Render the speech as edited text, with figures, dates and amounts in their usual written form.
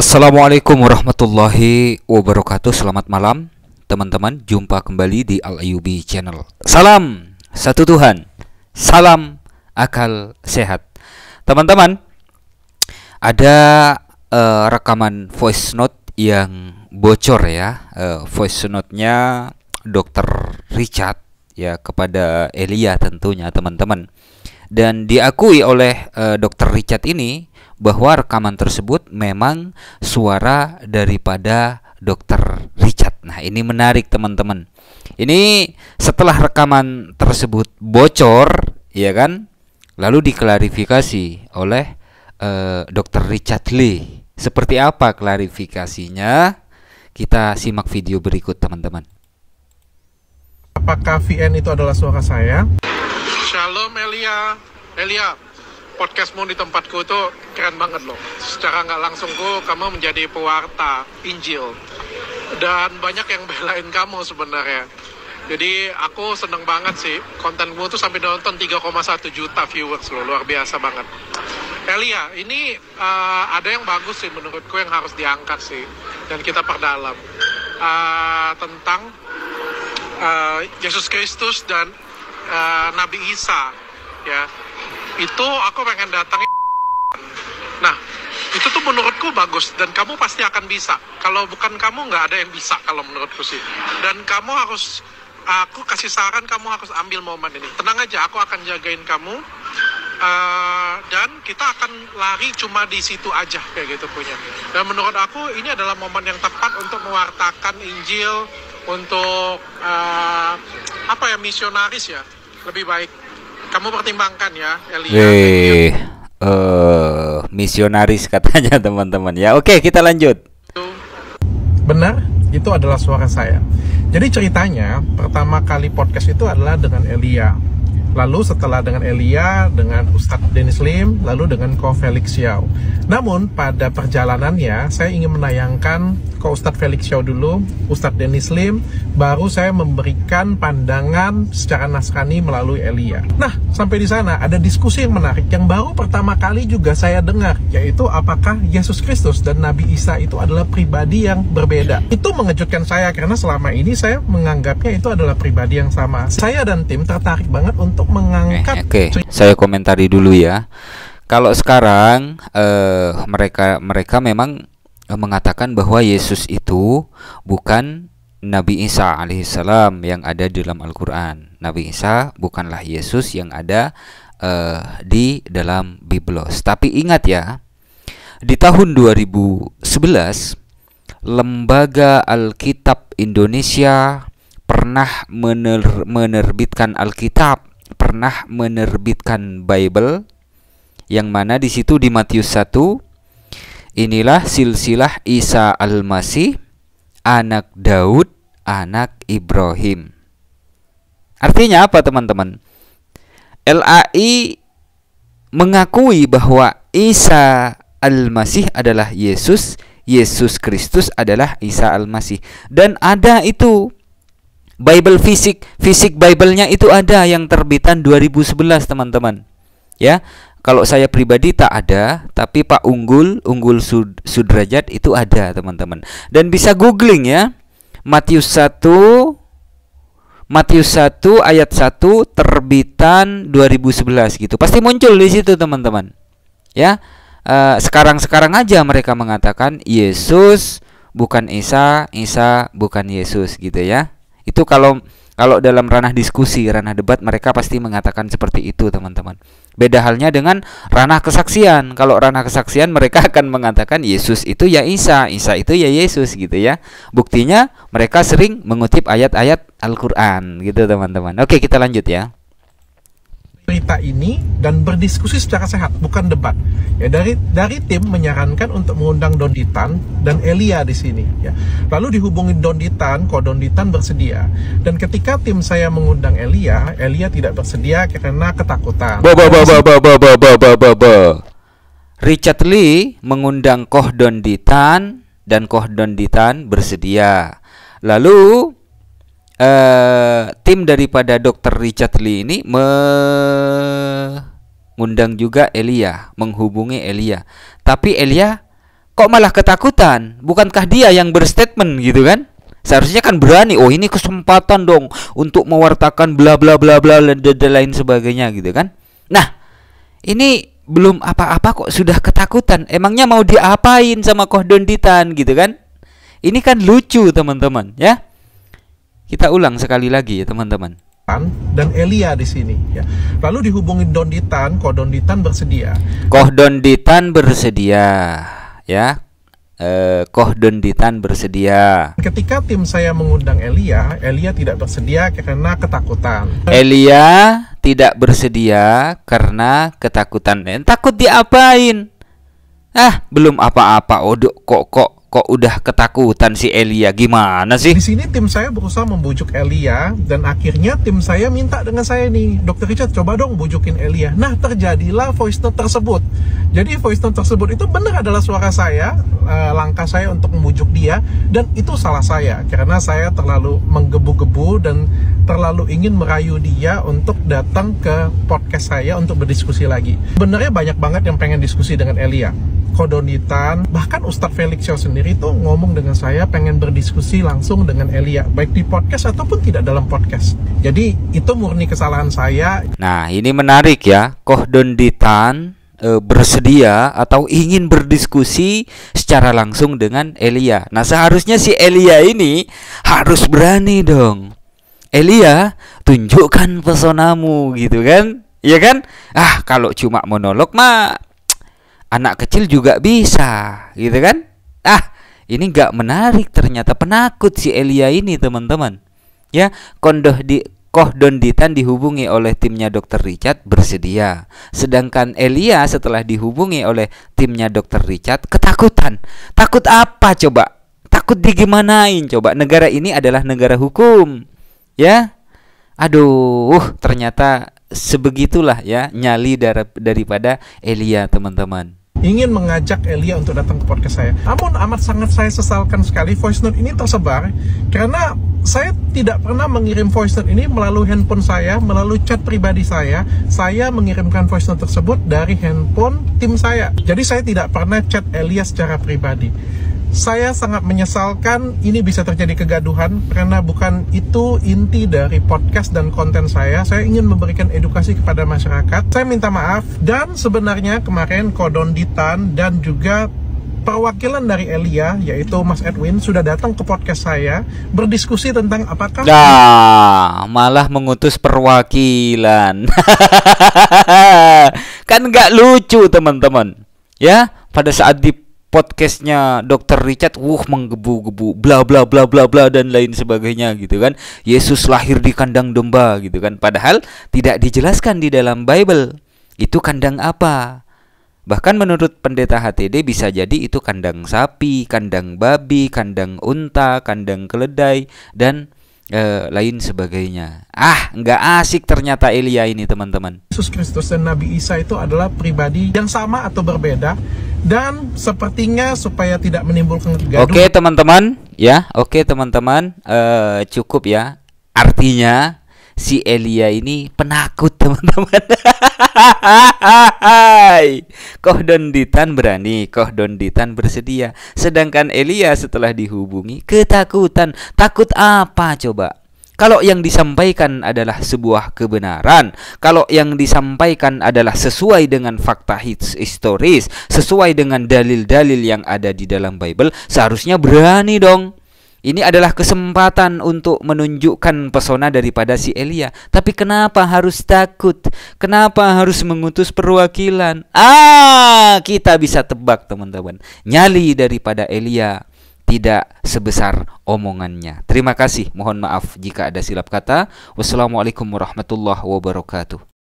Assalamualaikum warahmatullahi wabarakatuh. Selamat malam teman-teman, jumpa kembali di Al-Ayubi Channel. Salam satu Tuhan, salam akal sehat. Teman-teman, ada rekaman voice note yang bocor ya. Voice note-nya Dr. Richard ya kepada Elia tentunya teman-teman. Dan diakui oleh Dr. Richard ini bahwa rekaman tersebut memang suara daripada Dr. Richard. Nah, ini menarik teman-teman. Ini setelah rekaman tersebut bocor, ya kan? Lalu diklarifikasi oleh Dr. Richard Lee. Seperti apa klarifikasinya? Kita simak video berikut teman-teman. Apakah VN itu adalah suara saya? Shalom Elia, podcastmu di tempatku itu keren banget loh. Secara nggak langsungku kamu menjadi pewarta Injil dan banyak yang belain kamu sebenarnya. Jadi aku seneng banget sih, kontenmu tuh sampai nonton 3,1 juta viewers loh, luar biasa banget. Elia, ini ada yang bagus sih menurutku yang harus diangkat sih dan kita perdalam tentang Yesus Kristus dan Nabi Isa ya. Itu aku pengen datangin. Nah, itu tuh menurutku bagus dan kamu pasti akan bisa. Kalau bukan kamu nggak ada yang bisa kalau menurutku sih. Dan kamu harus, aku kasih saran kamu harus ambil momen ini. Tenang aja, aku akan jagain kamu. Dan kita akan lari cuma di situ aja kayak gitu punya. Dan menurut aku ini adalah momen yang tepat untuk mewartakan Injil, untuk apa ya, misionaris ya, lebih baik kamu pertimbangkan ya Elia. Misionaris katanya teman-teman ya. Oke, kita lanjut. Benar, itu adalah suara saya. Jadi ceritanya pertama kali podcast itu adalah dengan Elia. Lalu setelah dengan Elia, dengan Ustadz Dennis Lim, lalu dengan Koh Felix Siauw. Namun pada perjalanannya saya ingin menayangkan Koh Ustadz Felix Siauw dulu, Ustadz Dennis Lim, baru saya memberikan pandangan secara Nasrani melalui Elia. Nah, sampai di sana ada diskusi yang menarik yang baru pertama kali juga saya dengar, yaitu apakah Yesus Kristus dan Nabi Isa itu adalah pribadi yang berbeda. Itu mengejutkan saya karena selama ini saya menganggapnya itu adalah pribadi yang sama. Saya dan tim tertarik banget untuk mengangkat. Oke, saya komentari dulu ya. Kalau sekarang mereka memang mengatakan bahwa Yesus itu bukan Nabi Isa alaihissalam yang ada di dalam Al-Quran. Nabi Isa bukanlah Yesus yang ada di dalam Biblos. Tapi ingat ya, di tahun 2011 Lembaga Alkitab Indonesia pernah menerbitkan Alkitab, pernah menerbitkan Bible, yang mana di situ di Matius 1, inilah silsilah Isa Al-Masih, anak Daud, anak Ibrahim. Artinya apa teman-teman? LAI mengakui bahwa Isa Al-Masih adalah Yesus, Yesus Kristus adalah Isa Al-Masih, dan ada itu Bible fisik Bible-nya itu ada yang terbitan 2011 teman-teman. Ya, kalau saya pribadi tak ada, tapi Pak Unggul Sudrajat itu ada teman-teman. Dan bisa googling ya. Matius 1 ayat 1 terbitan 2011 gitu. Pasti muncul di situ teman-teman. Ya. Sekarang-sekarang aja mereka mengatakan Yesus bukan Isa, Isa bukan Yesus gitu ya. Itu kalau dalam ranah diskusi, ranah debat, mereka pasti mengatakan seperti itu teman-teman. Beda halnya dengan ranah kesaksian. Kalau ranah kesaksian mereka akan mengatakan Yesus itu ya Isa, Isa itu ya Yesus gitu ya. Buktinya mereka sering mengutip ayat-ayat Al-Quran gitu teman-teman. Oke, kita lanjut ya. Cerita ini dan berdiskusi secara sehat, bukan debat. Ya, dari tim menyarankan untuk mengundang Dondy Tan dan Elia di sini. Ya. Lalu dihubungi Dondy Tan, kok Dondy Tan bersedia. Dan ketika tim saya mengundang Elia, Elia tidak bersedia karena ketakutan. Richard Lee mengundang Koh Dondy Tan dan Koh Dondy Tan bersedia. Lalu tim daripada Dr. Richard Lee ini mengundang juga Elia, menghubungi Elia. Tapi Elia kok malah ketakutan? Bukankah dia yang berstatement gitu kan? Seharusnya kan berani. Oh, ini kesempatan dong untuk mewartakan bla bla bla bla dan lain sebagainya gitu kan. Nah, ini belum apa-apa kok sudah ketakutan. Emangnya mau diapain sama Koh Dondy Tan gitu kan? Ini kan lucu, teman-teman, ya. Kita ulang sekali lagi ya, teman-teman. Dan Elia di sini ya. Lalu dihubungin Dondy Tan, Koh Dondy Tan bersedia. Koh Dondy Tan bersedia, ya. Koh Dondy Tan bersedia. Ketika tim saya mengundang Elia, Elia tidak bersedia karena ketakutan. Elia tidak bersedia karena ketakutan. Takut diapain? Ah, belum apa-apa. Odok kok udah ketakutan si Elia, gimana sih? Di sini tim saya berusaha membujuk Elia dan akhirnya tim saya minta dengan saya nih, Dr. Richard coba dong bujukin Elia. Nah, terjadilah voice note tersebut. Jadi voice note tersebut itu benar adalah suara saya, langkah saya untuk membujuk dia, dan itu salah saya karena saya terlalu menggebu-gebu dan terlalu ingin merayu dia untuk datang ke podcast saya untuk berdiskusi lagi. Sebenarnya banyak banget yang pengen diskusi dengan Elia, Koh Dondy Tan, bahkan Ustadz Felix Siauw sendiri tuh ngomong dengan saya pengen berdiskusi langsung dengan Elia, baik di podcast ataupun tidak dalam podcast. Jadi itu murni kesalahan saya. Nah, ini menarik ya, Koh Dondy Tan bersedia atau ingin berdiskusi secara langsung dengan Elia. Nah, seharusnya si Elia ini harus berani dong. Elia, tunjukkan pesonamu gitu kan? Iya kan? Ah, kalau cuma monolog mah anak kecil juga bisa gitu kan? Ah, ini nggak menarik, ternyata penakut si Elia ini, teman-teman. Ya, Koh Dondy Tan dihubungi oleh timnya Dr. Richard bersedia. Sedangkan Elia setelah dihubungi oleh timnya Dr. Richard ketakutan. Takut apa coba? Takut digimanain coba? Negara ini adalah negara hukum. Ya. Aduh, ternyata sebegitulah ya nyali daripada Elia, teman-teman. Ingin mengajak Elia untuk datang ke podcast saya. Namun amat sangat saya sesalkan sekali voice note ini tersebar karena saya tidak pernah mengirim voice note ini melalui handphone saya, melalui chat pribadi saya. Saya mengirimkan voice note tersebut dari handphone tim saya. Jadi saya tidak pernah chat Elia secara pribadi. Saya sangat menyesalkan ini bisa terjadi kegaduhan karena bukan itu inti dari podcast dan konten saya. Saya ingin memberikan edukasi kepada masyarakat. Saya minta maaf, dan sebenarnya kemarin Koh Dondy Tan dan juga perwakilan dari Elia, yaitu Mas Edwin, sudah datang ke podcast saya berdiskusi tentang apakah... Nah, malah mengutus perwakilan. Kan nggak lucu, teman-teman. Ya, pada saat di podcastnya Dr. Richard, menggebu-gebu, bla bla bla bla bla dan lain sebagainya gitu kan. Yesus lahir di kandang domba gitu kan. Padahal tidak dijelaskan di dalam Bible itu kandang apa. Bahkan menurut pendeta HTD bisa jadi itu kandang sapi, kandang babi, kandang unta, kandang keledai dan lain sebagainya. Ah, nggak asik ternyata Elia ini, teman-teman. Yesus Kristus dan Nabi Isa itu adalah pribadi yang sama atau berbeda, dan sepertinya supaya tidak menimbulkan kegaduhan. Oke, teman-teman, ya. Oke, teman-teman, cukup ya. Artinya si Elia ini penakut, teman-teman. Koh Dondy Tan berani, Koh Dondy Tan bersedia. Sedangkan Elia setelah dihubungi ketakutan. Takut apa coba? Kalau yang disampaikan adalah sebuah kebenaran, kalau yang disampaikan adalah sesuai dengan fakta historis, sesuai dengan dalil-dalil yang ada di dalam Bible, seharusnya berani dong. Ini adalah kesempatan untuk menunjukkan pesona daripada si Elia. Tapi kenapa harus takut? Kenapa harus mengutus perwakilan? Ah, kita bisa tebak, teman-teman. Nyali daripada Elia tidak sebesar omongannya. Terima kasih. Mohon maaf jika ada silap kata. Wassalamualaikum warahmatullahi wabarakatuh.